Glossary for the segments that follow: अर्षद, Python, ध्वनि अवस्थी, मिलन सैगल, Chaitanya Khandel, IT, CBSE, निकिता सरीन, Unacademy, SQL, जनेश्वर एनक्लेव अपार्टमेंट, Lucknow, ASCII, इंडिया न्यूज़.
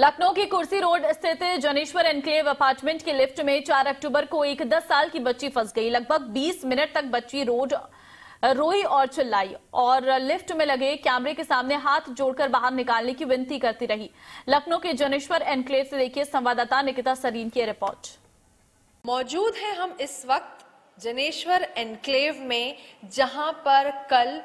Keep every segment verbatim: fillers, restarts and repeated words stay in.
लखनऊ की कुर्सी रोड स्थित जनेश्वर एनक्लेव अपार्टमेंट के लिफ्ट में चार अक्टूबर को एक दस साल की बच्ची फंस गई। लगभग बीस मिनट तक बच्ची रोड रोई और चिल्लाई और लिफ्ट में लगे कैमरे के सामने हाथ जोड़कर बाहर निकालने की विनती करती रही। लखनऊ के जनेश्वर एनक्लेव से देखिए संवाददाता निकिता सरीन की रिपोर्ट। मौजूद है हम इस वक्त जनेश्वर एनक्लेव में, जहां पर कल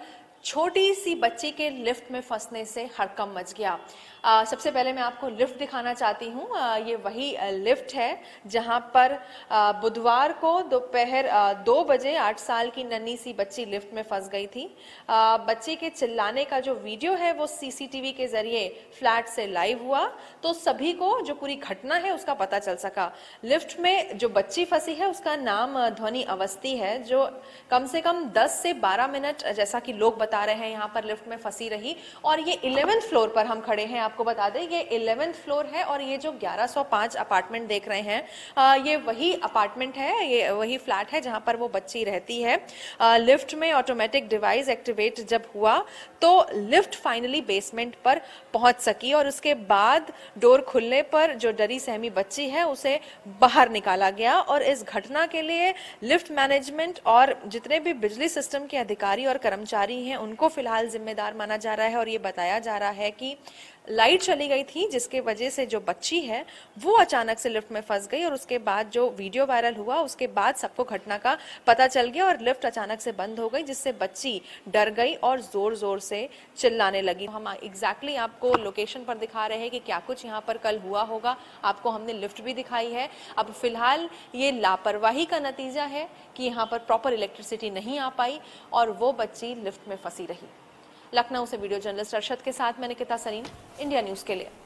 छोटी सी बच्ची के लिफ्ट में फंसने से हड़कंप मच गया। आ, सबसे पहले मैं आपको लिफ्ट दिखाना चाहती हूँ। ये वही लिफ्ट है जहाँ पर बुधवार को दोपहर दो बजे आठ साल की नन्ही सी बच्ची लिफ्ट में फंस गई थी। आ, बच्ची के चिल्लाने का जो वीडियो है वो सीसीटीवी के जरिए फ्लैट से लाइव हुआ, तो सभी को जो पूरी घटना है उसका पता चल सका। लिफ्ट में जो बच्ची फंसी है उसका नाम ध्वनि अवस्थी है, जो कम से कम दस से बारह मिनट, जैसा कि लोग बता रहे हैं, यहाँ पर लिफ्ट में फंसी रही। और ये इलेवेंथ फ्लोर पर हम खड़े हैं। आपको बता दें ये इलेवेंथ फ्लोर है और ये जो ग्यारह सौ पाँच अपार्टमेंट देख रहे हैं आ, ये वही अपार्टमेंट है, ये वही फ्लैट है जहाँ पर वो बच्ची रहती है। आ, लिफ्ट में ऑटोमेटिक डिवाइस एक्टिवेट जब हुआ तो लिफ्ट फाइनली बेसमेंट पर पहुँच सकी और उसके बाद डोर खुलने पर जो डरी सहमी बच्ची है उसे बाहर निकाला गया। और इस घटना के लिए लिफ्ट मैनेजमेंट और जितने भी बिजली सिस्टम के अधिकारी और कर्मचारी हैं उनको फिलहाल जिम्मेदार माना जा रहा है। और ये बताया जा रहा है कि लाइट चली गई थी, जिसके वजह से जो बच्ची है वो अचानक से लिफ्ट में फंस गई और उसके बाद जो वीडियो वायरल हुआ उसके बाद सबको घटना का पता चल गया और लिफ्ट अचानक से बंद हो गई, जिससे बच्ची डर गई और जोर जोर से चिल्लाने लगी। हम एग्जैक्टली आपको लोकेशन पर दिखा रहे हैं कि क्या कुछ यहाँ पर कल हुआ होगा। आपको हमने लिफ्ट भी दिखाई है। अब फिलहाल ये लापरवाही का नतीजा है कि यहाँ पर प्रॉपर इलेक्ट्रिसिटी नहीं आ पाई और वो बच्ची लिफ्ट में फंसी रही। लखनऊ से वीडियो जर्नलिस्ट अर्षद के साथ मैं निकिता सरीन, इंडिया न्यूज़ के लिए।